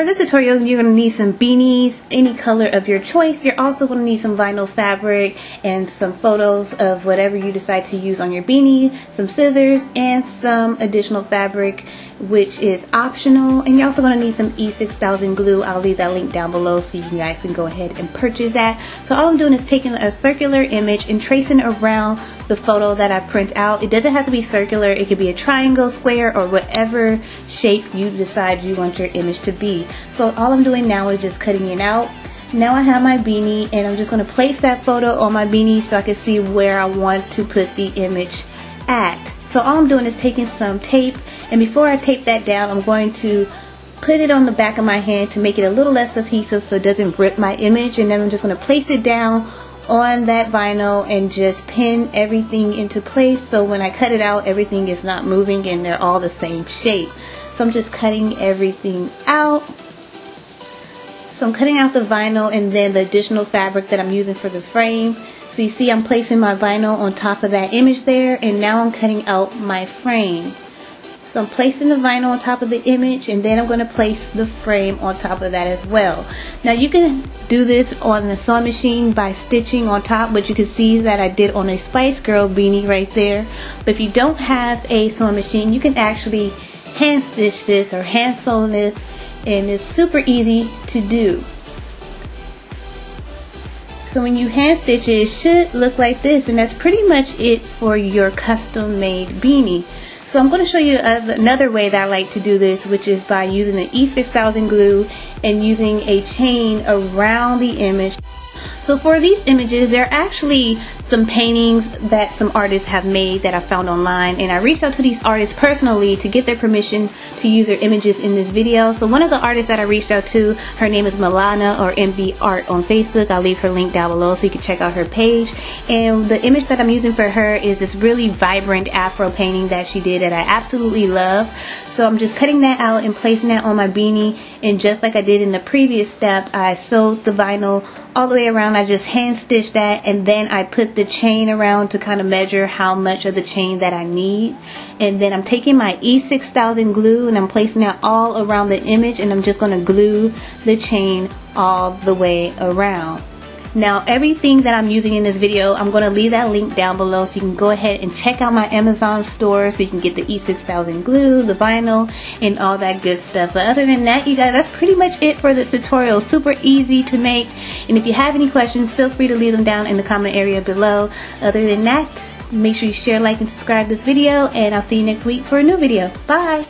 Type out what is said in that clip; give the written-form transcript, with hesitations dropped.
for this tutorial, you're going to need some beanies, any color of your choice. You're also going to need some vinyl fabric and some photos of whatever you decide to use on your beanie, some scissors, and some additional fabric, which is optional. And you're also going to need some E6000 glue. I'll leave that link down below so you guys can go ahead and purchase that. So all I'm doing is taking a circular image and tracing around the photo that I print out. It doesn't have to be circular. It could be a triangle, square, or whatever shape you decide you want your image to be. So all I'm doing now is just cutting it out. Now I have my beanie, and I'm just going to place that photo on my beanie so I can see where I want to put the image at. So all I'm doing is taking some tape, and before I tape that down, I'm going to put it on the back of my hand to make it a little less adhesive so it doesn't rip my image. And then I'm just going to place it down on that vinyl and just pin everything into place, so when I cut it out, everything is not moving and they're all the same shape. So I'm just cutting everything out. So I'm cutting out the vinyl and then the additional fabric that I'm using for the frame. So you see I'm placing my vinyl on top of that image there, and now I'm cutting out my frame. So I'm placing the vinyl on top of the image, and then I'm going to place the frame on top of that as well. Now you can do this on the sewing machine by stitching on top, but you can see that I did on a Spice Girl beanie right there. But if you don't have a sewing machine, you can actually hand stitch this or hand sew this, and it's super easy to do. So when you hand stitch it, it should look like this, and that's pretty much it for your custom made beanie. So I'm going to show you another way that I like to do this, which is by using the E6000 glue and using a chain around the image. So for these images, there are actually some paintings that some artists have made that I found online, and I reached out to these artists personally to get their permission to use their images in this video. So one of the artists that I reached out to, her name is Milana, or MB Art on Facebook. I'll leave her link down below so you can check out her page. And the image that I'm using for her is this really vibrant afro painting that she did that I absolutely love. So I'm just cutting that out and placing that on my beanie, and just like I did in the previous step, I sewed the vinyl all the way around. I just hand stitched that, and then I put the chain around to kind of measure how much of the chain that I need. And then I'm taking my E6000 glue and I'm placing that all around the image, and I'm just going to glue the chain all the way around. Now everything that I'm using in this video, I'm going to leave that link down below so you can go ahead and check out my Amazon store so you can get the E6000 glue, the vinyl, and all that good stuff. But other than that, you guys, that's pretty much it for this tutorial. Super easy to make, and if you have any questions, feel free to leave them down in the comment area below. Other than that, make sure you share, like, and subscribe to this video, and I'll see you next week for a new video. Bye!